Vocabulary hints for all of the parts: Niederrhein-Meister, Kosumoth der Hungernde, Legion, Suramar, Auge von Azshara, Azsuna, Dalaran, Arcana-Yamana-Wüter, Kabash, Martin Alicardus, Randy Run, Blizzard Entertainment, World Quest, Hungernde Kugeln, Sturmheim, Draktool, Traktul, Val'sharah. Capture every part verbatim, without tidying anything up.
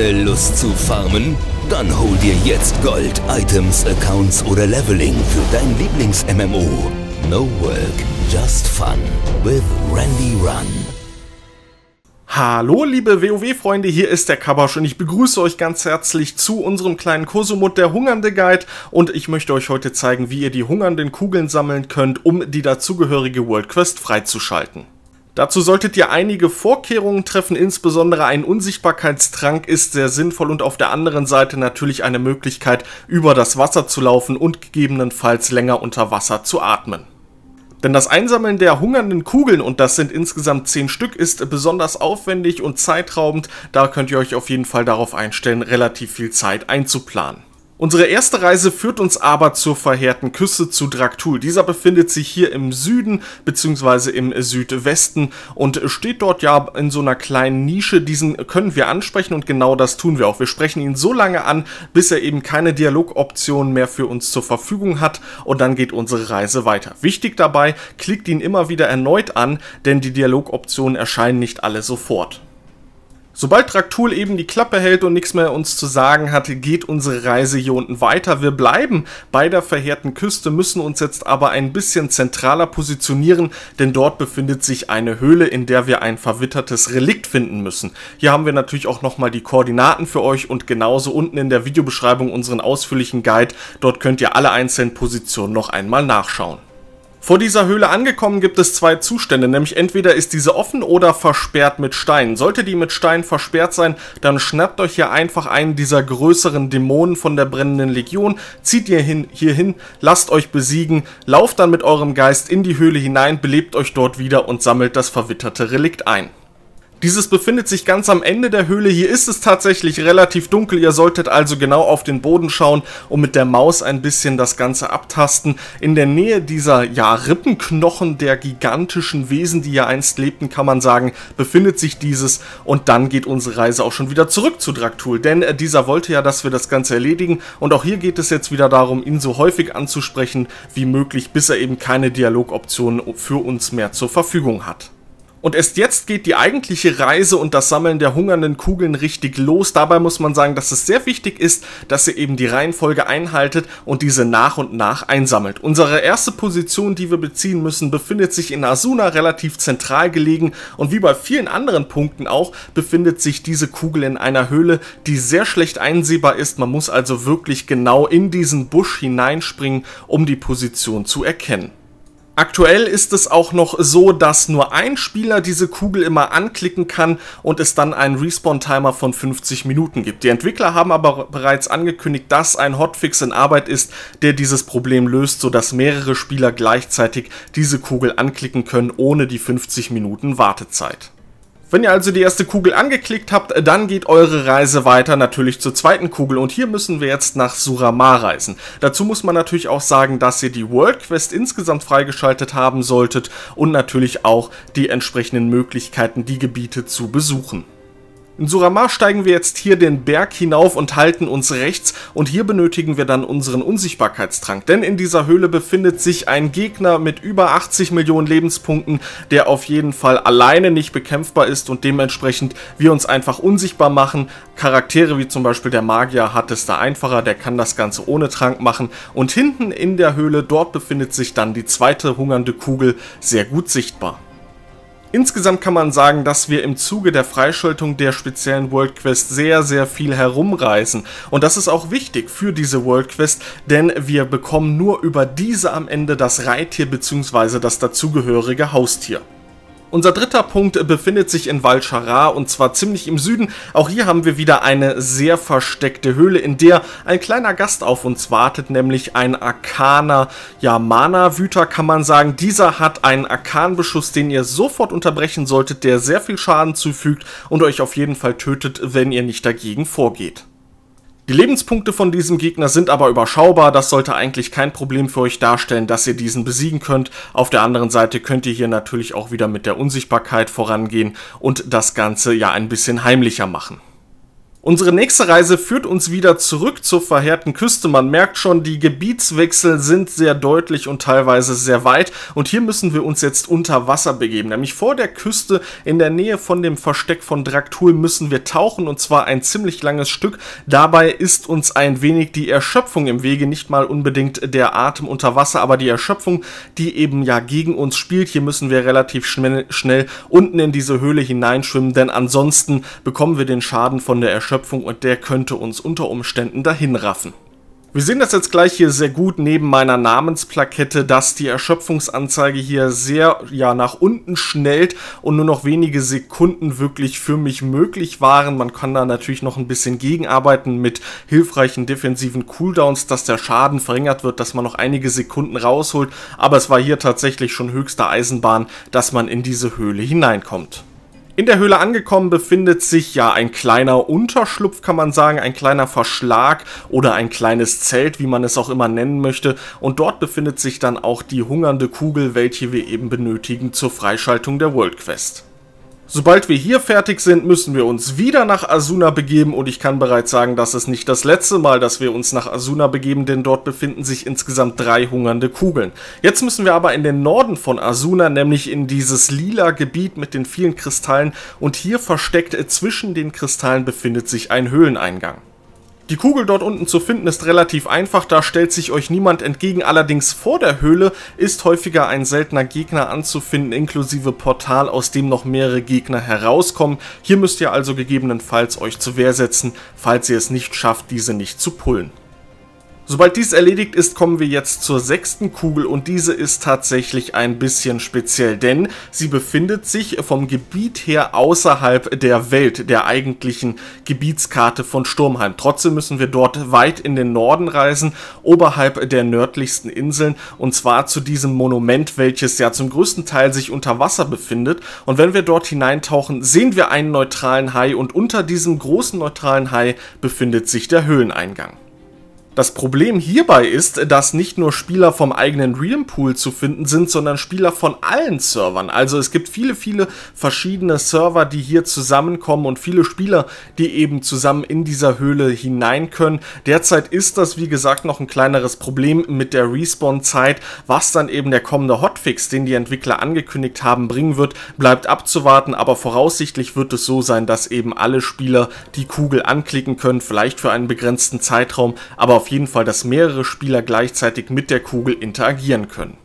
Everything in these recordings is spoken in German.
keine Lust zu farmen? Dann hol dir jetzt Gold, Items, Accounts oder Leveling für dein Lieblings-M M O. No work, just fun with Randy Run. Hallo liebe WoW-Freunde, hier ist der Kabash und ich begrüße euch ganz herzlich zu unserem kleinen Kosumoth der Hungernde Guide und ich möchte euch heute zeigen, wie ihr die hungernden Kugeln sammeln könnt, um die dazugehörige World Quest freizuschalten. Dazu solltet ihr einige Vorkehrungen treffen, insbesondere ein Unsichtbarkeitstrank ist sehr sinnvoll und auf der anderen Seite natürlich eine Möglichkeit, über das Wasser zu laufen und gegebenenfalls länger unter Wasser zu atmen. Denn das Einsammeln der hungernden Kugeln, und das sind insgesamt zehn Stück, ist besonders aufwendig und zeitraubend. Da könnt ihr euch auf jeden Fall darauf einstellen, relativ viel Zeit einzuplanen. Unsere erste Reise führt uns aber zur verheerten Küste zu Draktool. Dieser befindet sich hier im Süden bzw. im Südwesten und steht dort ja in so einer kleinen Nische. Diesen können wir ansprechen und genau das tun wir auch. Wir sprechen ihn so lange an, bis er eben keine Dialogoptionen mehr für uns zur Verfügung hat und dann geht unsere Reise weiter. Wichtig dabei, klickt ihn immer wieder erneut an, denn die Dialogoptionen erscheinen nicht alle sofort. Sobald Traktul eben die Klappe hält und nichts mehr uns zu sagen hat, geht unsere Reise hier unten weiter. Wir bleiben bei der verheerten Küste, müssen uns jetzt aber ein bisschen zentraler positionieren, denn dort befindet sich eine Höhle, in der wir ein verwittertes Relikt finden müssen. Hier haben wir natürlich auch nochmal die Koordinaten für euch und genauso unten in der Videobeschreibung unseren ausführlichen Guide. Dort könnt ihr alle einzelnen Positionen noch einmal nachschauen. Vor dieser Höhle angekommen gibt es zwei Zustände, nämlich entweder ist diese offen oder versperrt mit Steinen. Sollte die mit Steinen versperrt sein, dann schnappt euch hier einfach einen dieser größeren Dämonen von der brennenden Legion, zieht ihr hin, hier hin, lasst euch besiegen, lauft dann mit eurem Geist in die Höhle hinein, belebt euch dort wieder und sammelt das verwitterte Relikt ein. Dieses befindet sich ganz am Ende der Höhle, hier ist es tatsächlich relativ dunkel, ihr solltet also genau auf den Boden schauen und mit der Maus ein bisschen das Ganze abtasten. In der Nähe dieser, ja, Rippenknochen der gigantischen Wesen, die ja einst lebten, kann man sagen, befindet sich dieses und dann geht unsere Reise auch schon wieder zurück zu Draktool, denn dieser wollte ja, dass wir das Ganze erledigen und auch hier geht es jetzt wieder darum, ihn so häufig anzusprechen wie möglich, bis er eben keine Dialogoptionen für uns mehr zur Verfügung hat. Und erst jetzt geht die eigentliche Reise und das Sammeln der hungernden Kugeln richtig los. Dabei muss man sagen, dass es sehr wichtig ist, dass ihr eben die Reihenfolge einhaltet und diese nach und nach einsammelt. Unsere erste Position, die wir beziehen müssen, befindet sich in Azsuna, relativ zentral gelegen. Und wie bei vielen anderen Punkten auch, befindet sich diese Kugel in einer Höhle, die sehr schlecht einsehbar ist. Man muss also wirklich genau in diesen Busch hineinspringen, um die Position zu erkennen. Aktuell ist es auch noch so, dass nur ein Spieler diese Kugel immer anklicken kann und es dann einen Respawn-Timer von fünfzig Minuten gibt. Die Entwickler haben aber bereits angekündigt, dass ein Hotfix in Arbeit ist, der dieses Problem löst, sodass mehrere Spieler gleichzeitig diese Kugel anklicken können, ohne die fünfzig Minuten Wartezeit. Wenn ihr also die erste Kugel angeklickt habt, dann geht eure Reise weiter natürlich zur zweiten Kugel und hier müssen wir jetzt nach Suramar reisen. Dazu muss man natürlich auch sagen, dass ihr die World Quest insgesamt freigeschaltet haben solltet und natürlich auch die entsprechenden Möglichkeiten, die Gebiete zu besuchen. In Suramar steigen wir jetzt hier den Berg hinauf und halten uns rechts und hier benötigen wir dann unseren Unsichtbarkeitstrank, denn in dieser Höhle befindet sich ein Gegner mit über achtzig Millionen Lebenspunkten, der auf jeden Fall alleine nicht bekämpfbar ist und dementsprechend wir uns einfach unsichtbar machen. Charaktere wie zum Beispiel der Magier hat es da einfacher, der kann das Ganze ohne Trank machen und hinten in der Höhle, dort befindet sich dann die zweite hungernde Kugel, sehr gut sichtbar. Insgesamt kann man sagen, dass wir im Zuge der Freischaltung der speziellen World Quest sehr, sehr viel herumreisen. Und das ist auch wichtig für diese World Quest, denn wir bekommen nur über diese am Ende das Reittier bzw. das dazugehörige Haustier. Unser dritter Punkt befindet sich in Val'sharah und zwar ziemlich im Süden. Auch hier haben wir wieder eine sehr versteckte Höhle, in der ein kleiner Gast auf uns wartet, nämlich ein Arcana-Yamana-Wüter, kann man sagen. Dieser hat einen Arkanbeschuss, den ihr sofort unterbrechen solltet, der sehr viel Schaden zufügt und euch auf jeden Fall tötet, wenn ihr nicht dagegen vorgeht. Die Lebenspunkte von diesem Gegner sind aber überschaubar, das sollte eigentlich kein Problem für euch darstellen, dass ihr diesen besiegen könnt. Auf der anderen Seite könnt ihr hier natürlich auch wieder mit der Unsichtbarkeit vorangehen und das Ganze ja ein bisschen heimlicher machen. Unsere nächste Reise führt uns wieder zurück zur verheerten Küste. Man merkt schon, die Gebietswechsel sind sehr deutlich und teilweise sehr weit. Und hier müssen wir uns jetzt unter Wasser begeben. Nämlich vor der Küste, in der Nähe von dem Versteck von Draktool, müssen wir tauchen. Und zwar ein ziemlich langes Stück. Dabei ist uns ein wenig die Erschöpfung im Wege. Nicht mal unbedingt der Atem unter Wasser, aber die Erschöpfung, die eben ja gegen uns spielt. Hier müssen wir relativ schnell, schnell unten in diese Höhle hineinschwimmen. Denn ansonsten bekommen wir den Schaden von der Erschöpfung. Und der könnte uns unter Umständen dahin raffen. Wir sehen das jetzt gleich hier sehr gut neben meiner Namensplakette, dass die Erschöpfungsanzeige hier sehr ja nach unten schnellt und nur noch wenige Sekunden wirklich für mich möglich waren. Man kann da natürlich noch ein bisschen gegenarbeiten mit hilfreichen defensiven Cooldowns, dass der Schaden verringert wird, dass man noch einige Sekunden rausholt. Aber es war hier tatsächlich schon höchste Eisenbahn, dass man in diese Höhle hineinkommt. In der Höhle angekommen befindet sich ja ein kleiner Unterschlupf, kann man sagen, ein kleiner Verschlag oder ein kleines Zelt, wie man es auch immer nennen möchte. Und dort befindet sich dann auch die hungernde Kugel, welche wir eben benötigen zur Freischaltung der World Quest. Sobald wir hier fertig sind, müssen wir uns wieder nach Azsuna begeben und ich kann bereits sagen, das ist nicht das letzte Mal, dass wir uns nach Azsuna begeben, denn dort befinden sich insgesamt drei hungernde Kugeln. Jetzt müssen wir aber in den Norden von Azsuna, nämlich in dieses lila Gebiet mit den vielen Kristallen, und hier versteckt zwischen den Kristallen befindet sich ein Höhleneingang. Die Kugel dort unten zu finden ist relativ einfach, da stellt sich euch niemand entgegen, allerdings vor der Höhle ist häufiger ein seltener Gegner anzufinden, inklusive Portal, aus dem noch mehrere Gegner herauskommen. Hier müsst ihr also gegebenenfalls euch zur Wehr setzen, falls ihr es nicht schafft, diese nicht zu pullen. Sobald dies erledigt ist, kommen wir jetzt zur sechsten Kugel und diese ist tatsächlich ein bisschen speziell, denn sie befindet sich vom Gebiet her außerhalb der Welt, der eigentlichen Gebietskarte von Sturmheim. Trotzdem müssen wir dort weit in den Norden reisen, oberhalb der nördlichsten Inseln, und zwar zu diesem Monument, welches ja zum größten Teil sich unter Wasser befindet. Und wenn wir dort hineintauchen, sehen wir einen neutralen Hai und unter diesem großen neutralen Hai befindet sich der Höhleneingang. Das Problem hierbei ist, dass nicht nur Spieler vom eigenen Realm-Pool zu finden sind, sondern Spieler von allen Servern. Also es gibt viele, viele verschiedene Server, die hier zusammenkommen und viele Spieler, die eben zusammen in dieser Höhle hinein können. Derzeit ist das, wie gesagt, noch ein kleineres Problem mit der Respawn-Zeit. Was dann eben der kommende Hotfix, den die Entwickler angekündigt haben, bringen wird, bleibt abzuwarten. Aber voraussichtlich wird es so sein, dass eben alle Spieler die Kugel anklicken können, vielleicht für einen begrenzten Zeitraum, aber auf Auf jeden Fall, dass mehrere Spieler gleichzeitig mit der Kugel interagieren können.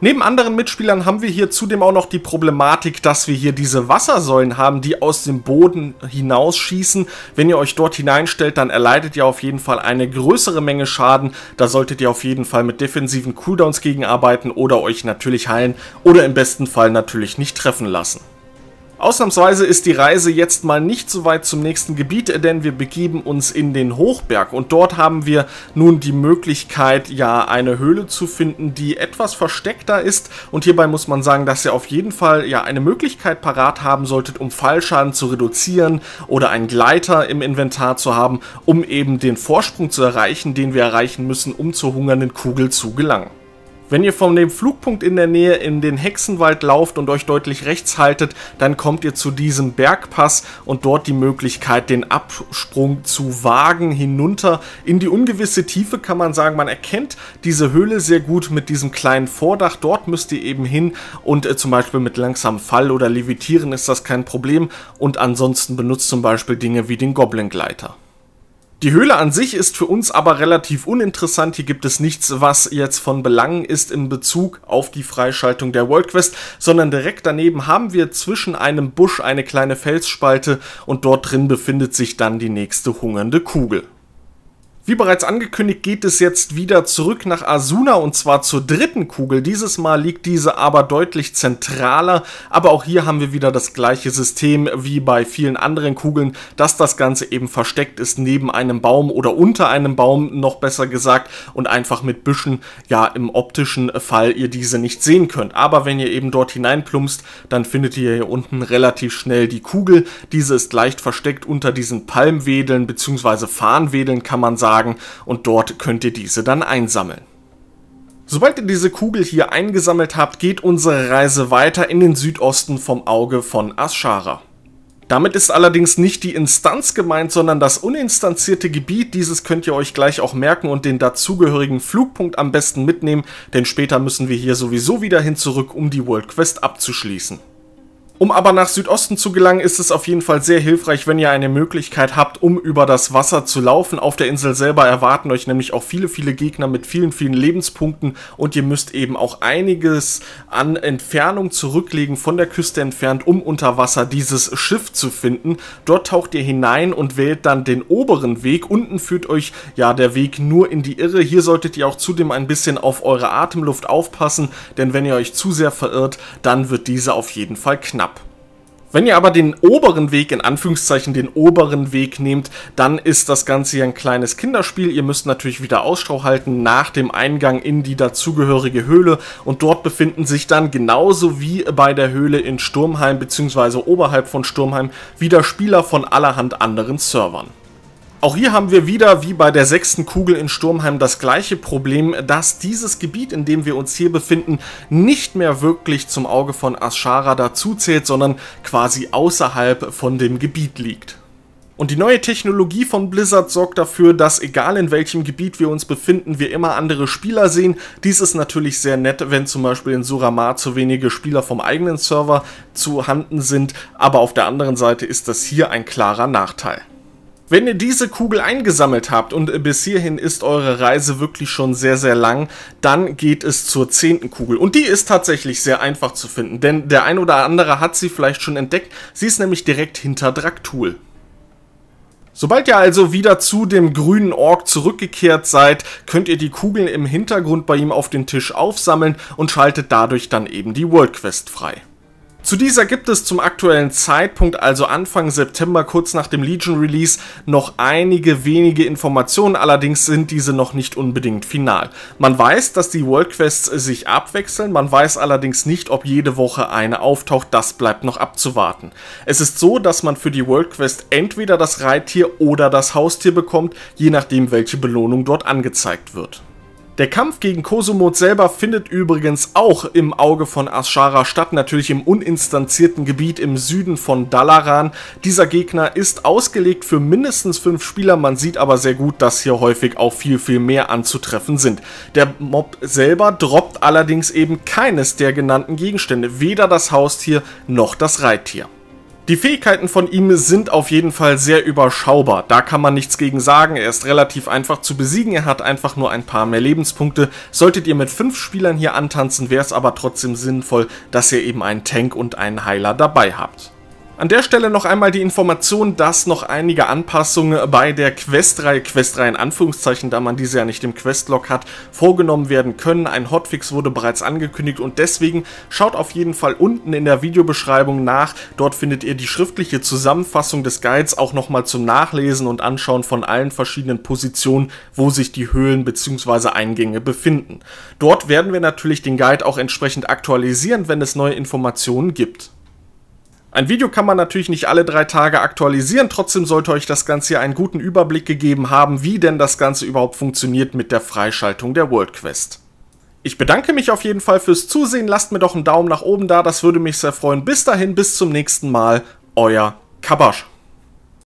Neben anderen Mitspielern haben wir hier zudem auch noch die Problematik, dass wir hier diese Wassersäulen haben, die aus dem Boden hinausschießen. Wenn ihr euch dort hineinstellt, dann erleidet ihr auf jeden Fall eine größere Menge Schaden. Da solltet ihr auf jeden Fall mit defensiven Cooldowns gegenarbeiten oder euch natürlich heilen oder im besten Fall natürlich nicht treffen lassen. Ausnahmsweise ist die Reise jetzt mal nicht so weit zum nächsten Gebiet, denn wir begeben uns in den Hochberg und dort haben wir nun die Möglichkeit, ja eine Höhle zu finden, die etwas versteckter ist, und hierbei muss man sagen, dass ihr auf jeden Fall ja eine Möglichkeit parat haben solltet, um Fallschaden zu reduzieren oder einen Gleiter im Inventar zu haben, um eben den Vorsprung zu erreichen, den wir erreichen müssen, um zur hungernden Kugel zu gelangen. Wenn ihr von dem Flugpunkt in der Nähe in den Hexenwald lauft und euch deutlich rechts haltet, dann kommt ihr zu diesem Bergpass und dort die Möglichkeit, den Absprung zu wagen, hinunter in die ungewisse Tiefe, kann man sagen. Man erkennt diese Höhle sehr gut mit diesem kleinen Vordach. Dort müsst ihr eben hin und äh, zum Beispiel mit langsamem Fall oder Levitieren ist das kein Problem, und ansonsten benutzt zum Beispiel Dinge wie den Goblin-Gleiter. Die Höhle an sich ist für uns aber relativ uninteressant. Hier gibt es nichts, was jetzt von Belang ist in Bezug auf die Freischaltung der World Quest, sondern direkt daneben haben wir zwischen einem Busch eine kleine Felsspalte und dort drin befindet sich dann die nächste hungernde Kugel. Wie bereits angekündigt, geht es jetzt wieder zurück nach Azsuna und zwar zur dritten Kugel. Dieses Mal liegt diese aber deutlich zentraler, aber auch hier haben wir wieder das gleiche System wie bei vielen anderen Kugeln, dass das Ganze eben versteckt ist neben einem Baum oder unter einem Baum, noch besser gesagt, und einfach mit Büschen, ja im optischen Fall, ihr diese nicht sehen könnt. Aber wenn ihr eben dort hineinplumpst, dann findet ihr hier unten relativ schnell die Kugel. Diese ist leicht versteckt unter diesen Palmwedeln bzw. Farnwedeln, kann man sagen. Und dort könnt ihr diese dann einsammeln. Sobald ihr diese Kugel hier eingesammelt habt, geht unsere Reise weiter in den Südosten vom Auge von Azshara. Damit ist allerdings nicht die Instanz gemeint, sondern das uninstanzierte Gebiet. Dieses könnt ihr euch gleich auch merken und den dazugehörigen Flugpunkt am besten mitnehmen, denn später müssen wir hier sowieso wieder hin zurück, um die World Quest abzuschließen. Um aber nach Südosten zu gelangen, ist es auf jeden Fall sehr hilfreich, wenn ihr eine Möglichkeit habt, um über das Wasser zu laufen. Auf der Insel selber erwarten euch nämlich auch viele, viele Gegner mit vielen, vielen Lebenspunkten und ihr müsst eben auch einiges an Entfernung zurücklegen, von der Küste entfernt, um unter Wasser dieses Schiff zu finden. Dort taucht ihr hinein und wählt dann den oberen Weg. Unten führt euch ja der Weg nur in die Irre. Hier solltet ihr auch zudem ein bisschen auf eure Atemluft aufpassen, denn wenn ihr euch zu sehr verirrt, dann wird diese auf jeden Fall knapp. Wenn ihr aber den oberen Weg, in Anführungszeichen den oberen Weg nehmt, dann ist das Ganze hier ein kleines Kinderspiel. Ihr müsst natürlich wieder Ausschau halten nach dem Eingang in die dazugehörige Höhle und dort befinden sich dann genauso wie bei der Höhle in Sturmheim bzw. oberhalb von Sturmheim wieder Spieler von allerhand anderen Servern. Auch hier haben wir wieder, wie bei der sechsten Kugel in Sturmheim, das gleiche Problem, dass dieses Gebiet, in dem wir uns hier befinden, nicht mehr wirklich zum Auge von Azshara dazuzählt, sondern quasi außerhalb von dem Gebiet liegt. Und die neue Technologie von Blizzard sorgt dafür, dass egal in welchem Gebiet wir uns befinden, wir immer andere Spieler sehen. Dies ist natürlich sehr nett, wenn zum Beispiel in Suramar zu wenige Spieler vom eigenen Server zu handen sind, aber auf der anderen Seite ist das hier ein klarer Nachteil. Wenn ihr diese Kugel eingesammelt habt und bis hierhin ist eure Reise wirklich schon sehr, sehr lang, dann geht es zur zehnten Kugel. Und die ist tatsächlich sehr einfach zu finden, denn der ein oder andere hat sie vielleicht schon entdeckt. Sie ist nämlich direkt hinter Draktool. Sobald ihr also wieder zu dem grünen Ork zurückgekehrt seid, könnt ihr die Kugeln im Hintergrund bei ihm auf den Tisch aufsammeln und schaltet dadurch dann eben die World Quest frei. Zu dieser gibt es zum aktuellen Zeitpunkt, also Anfang September, kurz nach dem Legion Release, noch einige wenige Informationen, allerdings sind diese noch nicht unbedingt final. Man weiß, dass die World Quests sich abwechseln, man weiß allerdings nicht, ob jede Woche eine auftaucht, das bleibt noch abzuwarten. Es ist so, dass man für die World Quest entweder das Reittier oder das Haustier bekommt, je nachdem welche Belohnung dort angezeigt wird. Der Kampf gegen Kosumoth selber findet übrigens auch im Auge von Azshara statt, natürlich im uninstanzierten Gebiet im Süden von Dalaran. Dieser Gegner ist ausgelegt für mindestens fünf Spieler, man sieht aber sehr gut, dass hier häufig auch viel, viel mehr anzutreffen sind. Der Mob selber droppt allerdings eben keines der genannten Gegenstände, weder das Haustier noch das Reittier. Die Fähigkeiten von ihm sind auf jeden Fall sehr überschaubar, da kann man nichts gegen sagen, er ist relativ einfach zu besiegen, er hat einfach nur ein paar mehr Lebenspunkte. Solltet ihr mit fünf Spielern hier antanzen, wäre es aber trotzdem sinnvoll, dass ihr eben einen Tank und einen Heiler dabei habt. An der Stelle noch einmal die Information, dass noch einige Anpassungen bei der Questreihe, Questreihe in Anführungszeichen, da man diese ja nicht im Questlog hat, vorgenommen werden können. Ein Hotfix wurde bereits angekündigt und deswegen schaut auf jeden Fall unten in der Videobeschreibung nach. Dort findet ihr die schriftliche Zusammenfassung des Guides auch nochmal zum Nachlesen und Anschauen von allen verschiedenen Positionen, wo sich die Höhlen bzw. Eingänge befinden. Dort werden wir natürlich den Guide auch entsprechend aktualisieren, wenn es neue Informationen gibt. Ein Video kann man natürlich nicht alle drei Tage aktualisieren, trotzdem sollte euch das Ganze hier einen guten Überblick gegeben haben, wie denn das Ganze überhaupt funktioniert mit der Freischaltung der World Quest. Ich bedanke mich auf jeden Fall fürs Zusehen, lasst mir doch einen Daumen nach oben da, das würde mich sehr freuen. Bis dahin, bis zum nächsten Mal, euer Kabash.